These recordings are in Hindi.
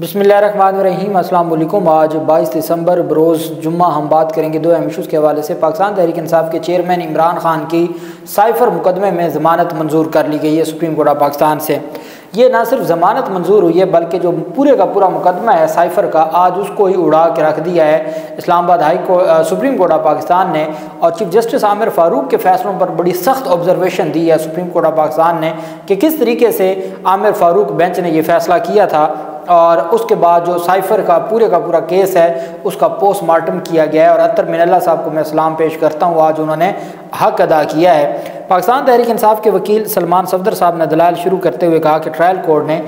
बिस्मिल्लाहिर्रहमानिर्रहीम अस्सलाम वालेकुम। आज 22 दिसंबर बरोज़ जुम्मा हम बात करेंगे दो अहम इशूज़ के हवाले से। पाकिस्तान तहरीक इंसाफ के चेयरमैन इमरान खान की साइफर मुकदमे में ज़मानत मंजूर कर ली गई है सुप्रीम कोर्ट ऑफ पाकिस्तान से। ये ना सिर्फ ज़मानत मंजूर हुई है बल्कि जो पूरे का पूरा मुकदमा है साइफर का, आज उसको ही उड़ा के रख दिया है Islamabad high court supreme court of Pakistan ने। और चीफ जस्टिस आमिर फ़ारूक के फैसलों पर बड़ी सख्त ऑब्जर्वेशन दी है सुप्रीम कोर्ट ऑफ पाकिस्तान ने कि किस तरीके से आमिर फ़ारूक बेंच ने यह फैसला किया था। और उसके बाद जो साइफर का पूरा केस है उसका पोस्टमार्टम किया गया है। और अतर मिनल्ला साहब को मैं सलाम पेश करता हूँ, आज उन्होंने हक अदा किया है। पाकिस्तान तहरीक इंसाफ के वकील सलमान सफदर साहब ने दलाल शुरू करते हुए कहा कि ट्रायल कोर्ट ने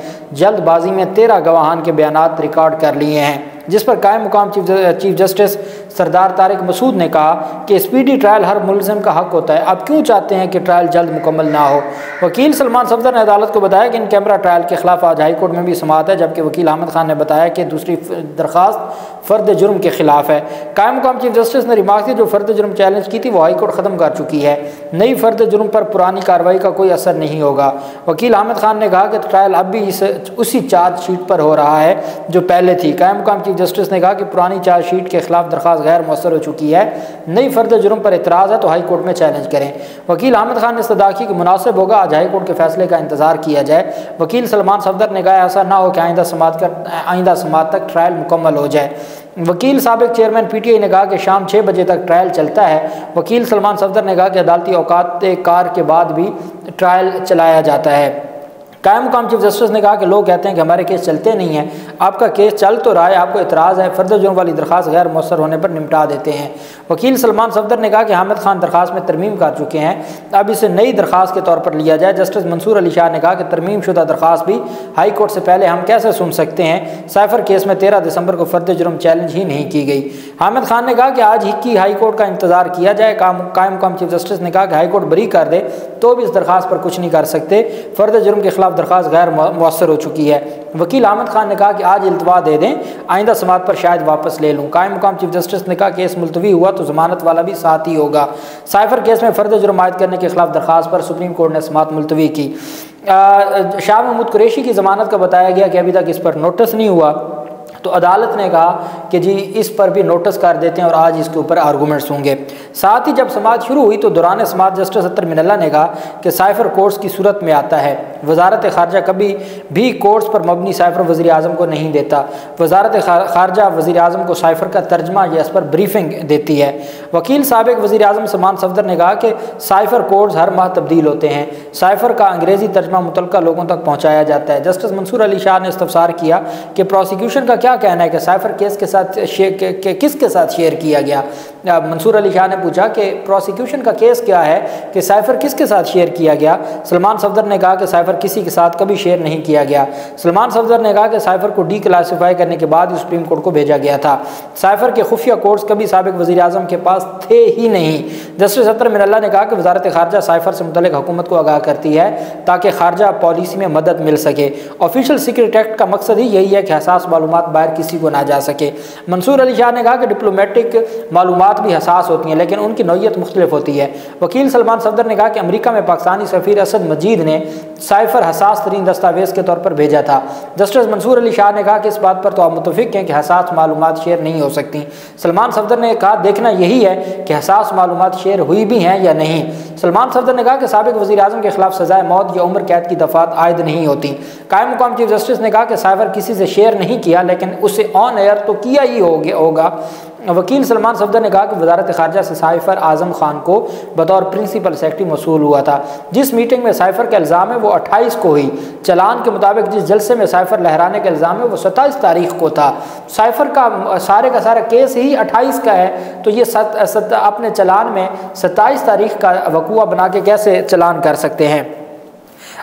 जल्दबाजी में 13 गवाहान के बयानात रिकॉर्ड कर लिए हैं, जिस पर कायम मुकाम चीफ जस्टिस सरदार तारिक मसूद ने कहा कि स्पीडी ट्रायल हर मुलजिम का हक होता है, आप क्यों चाहते हैं कि ट्रायल जल्द मुकम्मल ना हो। वकील सलमान सफदर ने अदालत को बताया कि इन कैमरा ट्रायल के खिलाफ आज हाई कोर्ट में भी समाअत है, जबकि वकील अहमद खान ने बताया कि दूसरी दरख्वास्त फ़र्द जुर्म के खिलाफ है। कायम मुकाम चीफ जस्टिस ने रिमार्क दी, जो फ़र्द जुर्म चैलेंज की थी वो हाई कोर्ट ख़त्म कर चुकी है, नई फ़र्द जुर्म पर पुरानी कार्रवाई का कोई असर नहीं होगा। वकील अहमद खान ने कहा कि ट्रायल अब भी उसी चार्जशीट पर हो रहा है जो पहले थी। कायम मुकाम चीफ जस्टिस ने कहा कि पुरानी चार्जशीट के खिलाफ दरख्वास्त गैर मौसर हो चुकी है, नई फ़र्द जुर्म पर एतराज़ है तो हाई कोर्ट में चैलेंज करें। वकील अहमद खान ने सदा की कि मुनासिब होगा आज हाई कोर्ट के फैसले का इंतजार किया जाए। वकील सलमान सफदर ने कहा ऐसा ना हो कि आइंदा समाअत तक ट्रायल मुकम्मल हो जाए। वकील साबिक चेयरमैन पीटीआई ने कहा कि शाम 6 बजे तक ट्रायल चलता है। वकील सलमान सफदर ने कहा कि अदालती औकात कार के बाद भी ट्रायल चलाया जाता है। कायम मुकाम चीफ जस्टिस ने कहा कि लोग कहते हैं कि हमारे केस चलते नहीं हैं, आपका केस चल तो रहा है, आपको एतराज़ है, फ़र्द जुर्म वाली दरख्वास्त गैर मौसर होने पर निपटा देते हैं। वकील सलमान सफदर ने कहा कि हामिद खान दरख्वास्त में तरमीम कर चुके हैं, अब इसे नई दरख्वास्त के तौर पर लिया जाए। जस्टिस मंसूर अली शाह ने कहा कि तरमीम शुदा दरख्वास्त भी हाई कोर्ट से पहले हम कैसे सुन सकते हैं। साइफर केस में 13 दिसंबर को फ़र्द जुर्म चैलेंज ही नहीं की गई। हामिद खान ने कहा कि आज ही की हाई कोर्ट का इंतजार किया जाए। कायम मुकाम चीफ जस्टिस ने कहा कि हाई कोर्ट बरी कर दे तो भी इस दरख्वास्त पर कुछ नहीं कर सकते, फ़र्द जुर्म के खिलाफ दरख्वास्त गैर मौसर हो चुकी है। वकील अहमद खान ने कहा कि आज इल्तवा दे दें, आइंदा समाअत पर शायद वापस ले लूँ। कायम मुकाम चीफ जस्टिस ने कहा केस मुलतवी हुआ तो ज़मानत वाला भी साथ ही होगा। साइफर केस में फ़र्द जुर्म आयद करने के खिलाफ दरख्वास्त पर सुप्रीम कोर्ट ने समाअत मुलतवी की। शाह महमूद कुरैशी की ज़मानत का बताया गया कि अभी तक इस पर नोटिस नहीं हुआ, तो अदालत ने कहा कि जी इस पर भी नोटिस कर देते हैं और आज इसके ऊपर आर्गूमेंट्स होंगे। साथ ही जब समाअत शुरू हुई तो दौरान समाअत जस्टिस अतर मिनल्ला ने कहा कि साइफर कोर्स की सूरत में आता है, वजारत खारजा कभी भी कोर्स पर मबनी साइफर वज़ीर आज़म को नहीं देता, वजारत खारजा वज़ीर आज़म को साइफर का तर्जमा या इस पर ब्रीफिंग देती है। वकील साबिक वज़ीर आज़म सलमान सफदर ने कहा कि साइफर कोर्स हर माह तब्दील होते हैं, साइफर का अंग्रेज़ी तर्जमा मुतलका लोगों तक पहुँचाया जाता है। जस्टिस मंसूर अली शाह ने इस्तफसार किया कि प्रोसिक्यूशन का क्या कहना है कि साइफर केस के साथ किसके साथ शेयर किया गया। मंसूर अली शाह ने पूछा कि प्रोसिक्यूशन का केस क्या है कि साइफर किसके साथ शेयर किया गया। सलमान सफदर ने कहा कि साइफर किसी के साथ कभी शेयर नहीं किया गया। सलमान सफदर ने कहा कि साइफर को डीक्लासिफाई करने के बाद सुप्रीम कोर्ट को भेजा गया था, साइफर के खुफिया कोर्स कभी साबिक वज़ीर आज़म के पास थे ही नहीं। जस्टिस अतर मिनल्ला ने कहा कि वजारत खारजा साइफर से मुतल्लिक़ हुकूमत को आगाह करती है ताकि खारजा पॉलिसी में मदद मिल सके। ऑफिशियल सीक्रेट एक्ट का मकसद ही यही है कि हसास मालूमात बाहर किसी को ना जा सके। मंसूर अली शाह ने कहा कि डिप्लोमेटिक मालूमात भी हसास होती हैं लेकिन उनकी नौयत मुख्तलिफ होती है। वकील सलमान सफदर ने कहा कि अमरीका में पाकिस्तानी सफ़ीर असद मजीद ने साइफर हसास तरीन दस्तावेज़ के तौर पर भेजा था। जस्टिस मंसूर अली शाह ने कहा कि इस बात पर तो आप मुतफिक हैं कि हसास मालूमात शेयर नहीं हो सकती। सलमान सफदर ने कहा देखना यही है कि हसास मालूमात शेयर हुई भी हैं या नहीं। सलमान सफदर ने कहा कि साबिक वज़ीर आज़म के खिलाफ सजाए मौत या उम्र कैद की दफात आयद नहीं होती। कायम मुकाम चीफ जस्टिस ने कहा कि साइफर किसी से शेयर नहीं किया लेकिन उसे ऑन एयर तो किया ही होगा। वकील सलमान सफदर ने कहा कि वजारत खारजा से साइफर आज़म खान को बतौर प्रिंसिपल सेक्रेटरी मौसूल हुआ था, जिस मीटिंग में साइफर का इल्ज़ाम है वो 28 को हुई, चलान के मुताबिक जिस जलसे में साइफर लहराने का इल्ज़ाम है वो 27 तारीख को था। साइफर का सारा केस ही 28 का है, तो ये अपने चलान में 27 तारीख का वकूआ बना के कैसे चलान कर सकते हैं।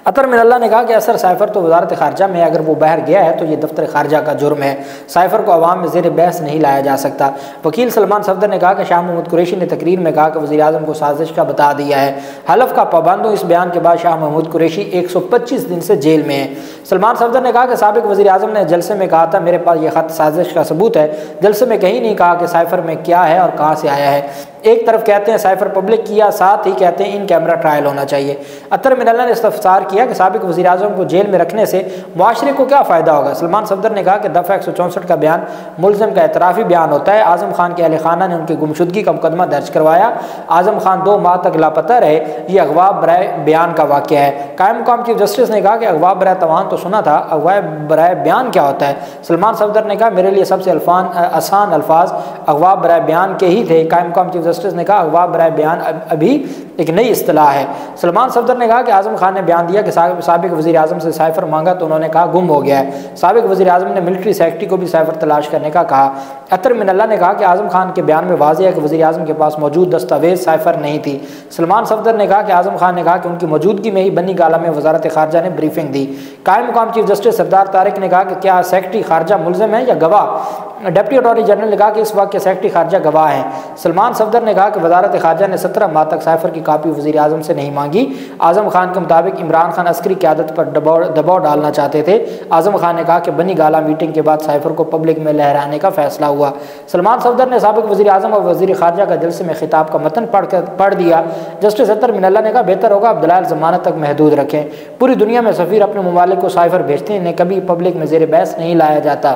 अतर मिनल्ला ने कहा कि असर साइफर तो वजारत खारजा में, अगर वो बाहर गया है तो ये दफ्तर खारजा का जुर्म है, साइफर को आवाम में जेर बहस नहीं लाया जा सकता। वकील सलमान सफदर ने कहा कि शाह महमूद कुरैशी ने तकरीर में कहा कि वज़ीर आज़म को साजिश का बता दिया है, हलफ का पाबंद हो। इस बयान के बाद शाह महमूद कुरैशी 125 दिन से जेल में है। सलमान सफदर ने कहा कि साबिक वज़ीर आज़म ने जलसे में कहा था मेरे पास यह ख़त साजिश का सबूत है, जलसे में कहीं नहीं कहा कि साइफर में क्या है और कहाँ से आया है। एक तरफ कहते हैं साइफर पब्लिक किया, साथ ही कहते हैं इन कैमरा ट्रायल होना चाहिए। अतहर मिनल्लाह ने इस्तफसार किया कि साबिक वज़ीर आज़म को जेल में रखने से मुआशरे को क्या फ़ायदा होगा। सलमान सफदर ने कहा कि दफ़ा 164 का बयान मुलज़म का एतराफ़ी बयान होता है। आज़म खान के अहल खाना ने उनकी गुमशुदगी का मुकदमा दर्ज करवाया। आज़म खान 2 माह तक लापता रहे। ये अगवा बराए बयान का वाक़या है। कायम मुकाम चीफ जस्टिस ने कहा कि अगवा बराए तवान तो सुना था, अगवा बराए बयान क्या होता है। सलमान सफदर ने कहा मेरे लिए सबसे आसान अल्फाज अगवा बराए बयान के ही थे। कायम मुकाम चीफ जस्टिस ने कहा अगवा बराए बयान अभी एक नई इस्तिलाह है। सलमान सफदर ने कहा कि आज़म खान ने बयान दिया कि साबिक वज़ीर आज़म से साइफर मांगा तो उन्होंने कहा गुम हो गया है। साबिक वज़ीर आज़म ने मिलिट्री सेक्रेटरी को भी साइफर तलाश करने का कहा। अतहर मिनल्लाह ने कहा कि आज़म खान के बयान में वाज़ेह है कि वज़ीर आज़म के पास मौजूद दस्तावेज़ साइफर नहीं थी। सलमान सफदर ने कहा कि आज़म खान ने कहा कि उनकी मौजूदगी में ही बनी गाला में वज़ारत ख़ारजा ने ब्रीफिंग दी। कायम मुकाम चीफ जस्टिस सरदार तारिक ने कहा कि क्या सेक्रेटरी खारजा मुलज़िम है या गवाह। डिप्टी अटॉर्नी जनरल ने कहा कि इस वक्त के सेक्रेटरी खारजा गवाह हैं। सलमान सफदर ने कहा कि वज़ारत ख़ारजा ने 17 माह तक साइफर की कापी वज़ीर आज़म से नहीं मांगी। आज़म खान के मुताबिक इमरान खान अस्करी क़यादत पर दबाव डालना चाहते थे। आज़म खान ने कहा कि बनी गाला मीटिंग के बाद साइफर को पब्लिक में लहराने का फैसला हुआ। सलमान सफदर ने साबिक वज़ीर आज़म और वज़ीर ख़ारजा का जलसे में खिताब का मतन पढ़ दिया। जस्टिस अतहर मिनल्लाह ने कहा बेहतर होगा आप दलाल ज़मानत तक महदूद रखें। पूरी दुनिया में सफ़ीर अपने ममालिक को साइफर भेजते हैं, इन्हें कभी पब्लिक में ज़ेर बहस नहीं लाया जाता।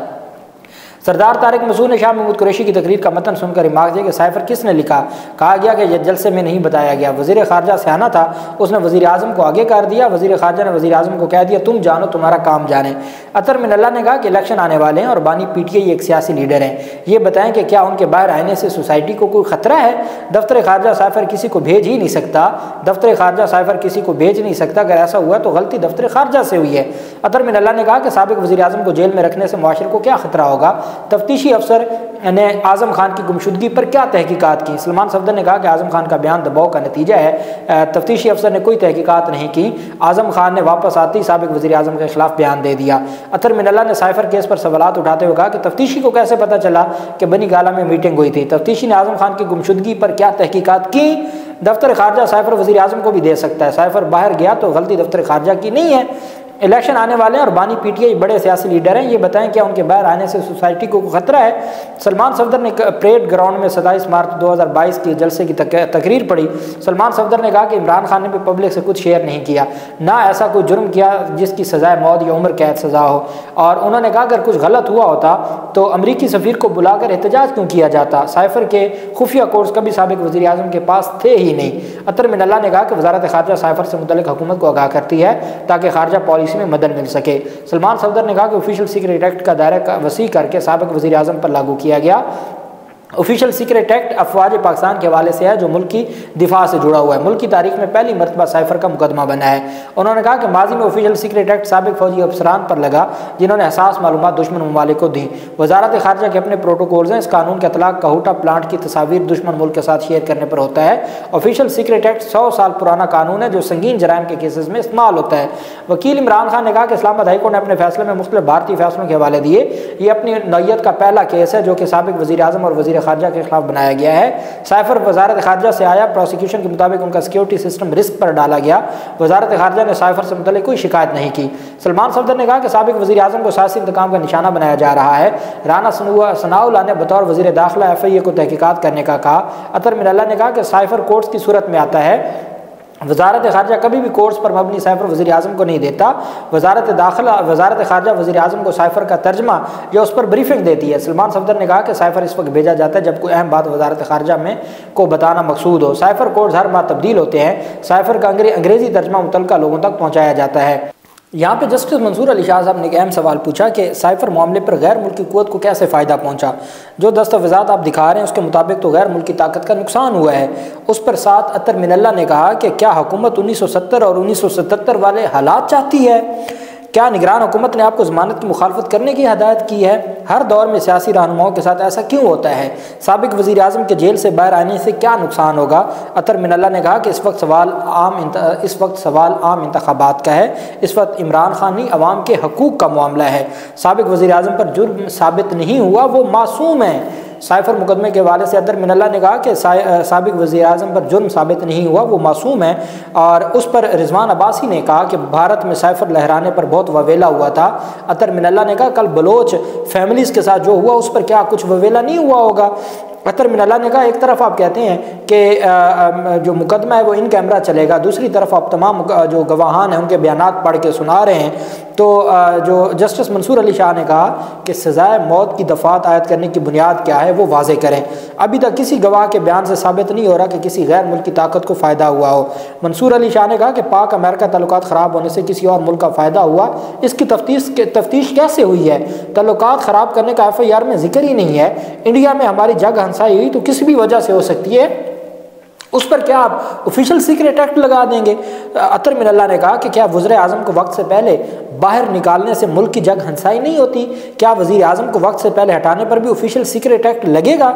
सरदार तारिक मसूद ने शाह महमूद कुरैशी की तकरीर का मतन सुनकर रिमार्क दिया कि साइफर किसने लिखा। कहा गया कि यह जलसे में नहीं बताया गया। वज़ीर ख़ारजा सयाना था, उसने वज़ीर आज़म को आगे कर दिया। वज़ीर ख़ारजा ने वज़ीर आज़म को कह दिया तुम जानो तुम्हारा काम जाने। अतहर मिनल्लाह ने कहा कि इलेक्शन आने वाले हैं और बानी पीटीआई एक सियासी लीडर हैं, ये बताएं कि क्या उनके बाहर आने से सोसाइटी को कोई ख़तरा है। दफ्तर ख़ारजा साइफर किसी को भेज ही नहीं सकता। दफ्तर ख़ारजा साइफर किसी को भेज नहीं सकता। अगर ऐसा हुआ तो गलती दफ्तर ख़ारजा से हुई है। अतहर मिनल्लाह ने कहा कि साबिक वज़ीर आज़म को जेल में रखने से मुआशरे को क्या ख़तरा होगा। तफ्तीशी अफसर ने आज़म खान की गुमशुदगी पर क्या तहकीकात की। सलमान सफदर ने कहा कि आज़म खान का बयान दबाव का नतीजा है, तफ्तीशी अफसर ने कोई तहकीकात नहीं की। आज़म खान ने वापस आते ही साबिक वज़ीर आज़म के खिलाफ बयान दे दिया। अतहर मिनल्लाह ने साइफर केस पर सवालात उठाते हुए कहा कि तफ्तीशी को कैसे पता चला कि बनी गाला में मीटिंग हुई थी। तफ्तीशी ने आज़म खान की गुमशुदगी पर क्या तहकीकात की। दफ्तर ख़ारजा साइफर वज़ीर आज़म को भी दे सकता है। साइफर बाहर गया तो गलती दफ्तर ख़ारजा की नहीं है। इलेक्शन आने वाले हैं और बानी पीटीआई बड़े सियासी लीडर हैं, ये बताएं क्या उनके बाहर आने से सोसाइटी को ख़तरा है। सलमान सफदर ने परेड ग्राउंड में 27 मार्च 2022 के जलसे की तकरीर पढ़ी। सलमान सफदर ने कहा कि इमरान खान ने भी पब्लिक से कुछ शेयर नहीं किया, ना ऐसा कोई जुर्म किया जिसकी सज़ाए मौत या उम्र कैद सज़ा हो। और उन्होंने कहा अगर कुछ गलत हुआ होता तो अमरीकी सफ़ीर को बुलाकर एहतजाज क्यों किया जाता। साइफर के खुफिया कोर्स कभी साबिक वज़ीर आज़म के पास थे ही नहीं। अतहर मिनल्लाह ने कहा कि वज़ारत ख़ारजा साइफर से मुतल्लिक़ हुकूमत को आगाह करती है ताकि ख़ारजा पॉलिसी में मदद मिल सके। सलमान सफदर ने कहा कि ऑफिशियल सीक्रेट एक्ट का दायरा वसी करके साबिक वज़ीर आज़म पर लागू किया गया। ऑफिशियल सीक्रेट एक्ट अफवाज पाकिस्तान के हवाले से है जो मुल्क की दिफा से जुड़ा हुआ है। मुल्क की तारीख में पहली मरतबा साइफर का मुकदमा बना है। उन्होंने कहा कि माजी में ऑफिशियल सीक्रेट एक्ट साबिक फौजी अफसरान पर लगा जिन्होंने हसास मालूमात दुश्मन ममालिक को दी। वजारत खारजा के अपने प्रोटोकॉल्स हैं। इस कानून के अतलाक कहूटा प्लांट की तस्वीर दुश्मन मुल्क के साथ शेयर करने पर होता है। ऑफिशियल सीक्रेट एक्ट 100 साल पुराना कानून है जो संगीन जराइम के केसेस में इस्तेमाल होता है। वकील इमरान खान ने कहा कि इस्लामाबाद हाई कोर्ट ने अपने फैसले में मुख्तलिफ भारतीय फैसलों के हवाले दिए। ये अपनी नौयत का पहला केस है जो कि साबिक वज़ीर आज़म और वज़ीर खारजा के खिलाफ बनाया गया है। साइफर वज़ारत खारजा से आया। प्रोसिक्यूशन के मुताबिक उनका सिक्योरिटी सिस्टम रिस्क पर डाला गया। वज़ारत खारजा ने साइफर से मुतल्लिक़ कोई शिकायत नहीं की। सलमान सफदर ने कहा कि साबिक वज़ीर आज़म को सियासी इंतकाम का निशाना बनाया जा रहा है। राना सनाउल्लाह ने बतौर वज़ीर दाखिला FIA को तहकीकात करने का कहा। अतहर मिनल्लाह ने कहा कि साइफर कोर्ट्स की सूरत में आता है। वज़ारत ख़ारजा कभी भी कोर्स पर मबनी साइफर वज़ीर आज़म को नहीं देता। वज़ारत ख़ारजा वज़ीर आज़म को साइफर का तर्जमा या उस पर ब्रीफिंग देती है। सलमान सफदर ने कहा कि साइफर इस वक्त भेजा जाता है जब कोई अहम बात वज़ारत ख़ारजा में को बताना मकसूद हो। साइफर कोर्स हर माह तब्दील होते हैं। साइफर का अंग्रेज़ी तर्जमा मुतल्लिक़ा लोगों तक पहुँचाया जाता है। यहाँ पे जस्टिस मंसूर अली शाह साहब ने एक अहम सवाल पूछा कि साइफर मामले पर गैर मुल्की क़ुव्वत को कैसे फ़ायदा पहुँचा। जो दस्तावेज़ात आप दिखा रहे हैं उसके मुताबिक तो गैर मुल्की ताकत का नुकसान हुआ है। उस पर साथ अतहर मिनल्लाह ने कहा कि क्या हुकूमत 1970 और 1977 वाले हालात चाहती है। क्या निगरान हुकूमत ने आपको ज़मानत की मुखालफत करने की हदायत की है। हर दौर में सियासी रहनुमाओं के साथ ऐसा क्यों होता है। साबिक वज़ीर आज़म के जेल से बाहर आने से क्या नुकसान होगा। अतहर मिनल्लाह ने कहा कि इस वक्त सवाल आम इंतखाबात का है। इस वक्त इमरान खान नहीं अवाम के हकूक़ का मामला है। साबिक वज़ीर आज़म पर जुर्म साबित नहीं हुआ, वो मासूम है। साइफर मुकदमे के हवाले से अतहर मिनल्लाह ने कहा कि साबिक वज़ीर आज़म पर जुर्म साबित नहीं हुआ, वो मासूम है। और उस पर रिजवान अब्बासी ने कहा कि भारत में साइफर लहराने पर बहुत ववेला हुआ था। अतहर मिनल्लाह ने कहा कल बलोच फैमिलीज़ के साथ जो हुआ उस पर क्या कुछ ववेला नहीं हुआ होगा। अतर मिनल्ला ने कहा एक तरफ आप कहते हैं कि जो मुकदमा है वो इन कैमरा चलेगा, दूसरी तरफ आप तमाम जो गवाहान हैं उनके बयानात पढ़ के सुना रहे हैं। तो जो जस्टिस मंसूर अली शाह ने कहा कि सज़ाए मौत की दफ़ात आयद करने की बुनियाद क्या है वो वाजे करें, अभी तक किसी गवाह के बयान से साबित नहीं हो रहा कि किसी गैर मुल्क की ताकत को फ़ायदा हुआ हो। मंसूर अली शाह ने कहा कि पाक अमेरिका ताल्लुकात ख़राब होने से किसी और मुल्क का फ़ायदा हुआ, इसकी तफ्तीश कैसे हुई है? ताल्लुकात ख़राब करने का FIR में जिक्र ही नहीं है। इंडिया में हमारी जग हंसाई हुई तो किसी भी वजह से हो सकती है, उस पर क्या आप ऑफिशियल सीक्रेट एक्ट लगा देंगे? अतर मिनल्ला ने कहा कि क्या वज़ीर आज़म को वक्त से पहले बाहर निकालने से मुल्क की जग हंसाई नहीं होती? क्या वज़ीर आज़म को वक्त से पहले हटाने पर भी ऑफिशियल सीक्रेट एक्ट लगेगा?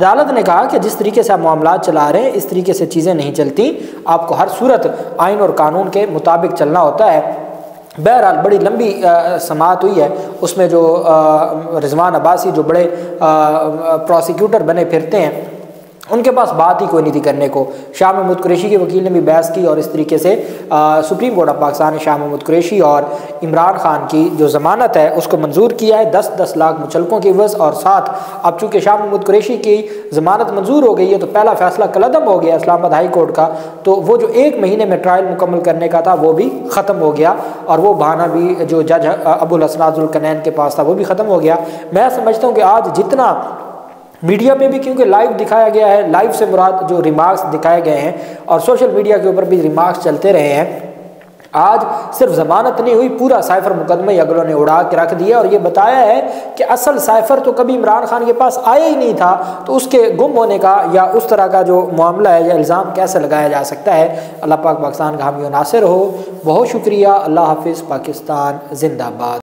अदालत ने कहा कि जिस तरीके से आप मामला चला रहे हैं इस तरीके से चीज़ें नहीं चलती, आपको हर सूरत आइन और कानून के मुताबिक चलना होता है। बहरहाल बड़ी लंबी समाअत हुई है, उसमें जो रिजवान अब्बासी जो बड़े प्रोसिक्यूटर बने फिरते हैं उनके पास बात ही कोई नहीं थी करने को। शाह महमूद कुरैशी के वकील ने भी बहस की और इस तरीके से सुप्रीम कोर्ट ऑफ पाकिस्तान ने शाह महमूद कुरैशी और इमरान खान की जो ज़मानत है उसको मंजूर किया है 10-10 लाख मुचलकों की एवज़ और साथ। अब चूँकि शाह महमूद कुरैशी की ज़मानत मंजूर हो गई है तो पहला फैसला कलअदम हो गया इस्लामाबाद हाई कोर्ट का, तो वो जो 1 महीने में ट्रायल मुकम्मल करने का था वो भी ख़त्म हो गया और वो बहाना भी जो जज अबुल हसनाजुल कनैन के पास था वो भी ख़त्म हो गया। मैं समझता हूँ कि आज जितना मीडिया पे भी क्योंकि लाइव दिखाया गया है, लाइव से मुराद जो रिमार्क्स दिखाए गए हैं और सोशल मीडिया के ऊपर भी रिमार्क्स चलते रहे हैं, आज सिर्फ ज़मानत नहीं हुई, पूरा साइफर मुकदमा ही अगलों ने उड़ा के रख दिया और ये बताया है कि असल साइफर तो कभी इमरान खान के पास आया ही नहीं था, तो उसके गुम होने का या उस तरह का जो मामला है या इल्ज़ाम कैसे लगाया जा सकता है। अल्लाह पाक पाकिस्तान का हामी नासिर हो। बहुत शुक्रिया। अल्लाह हाफिज़। पाकिस्तान जिंदाबाद।